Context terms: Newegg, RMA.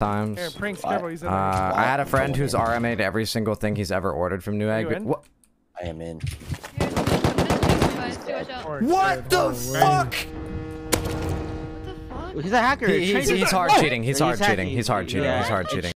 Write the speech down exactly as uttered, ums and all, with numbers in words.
times. Here, Prinks, careful, he's in there. Uh, I had a friend who's R M A'd every single thing he's ever ordered from Newegg. What? I am in. What the fuck? What the fuck? He's a hacker. He, he's, he's hard cheating. He's hard cheating. He's hard cheating. He's hard cheating.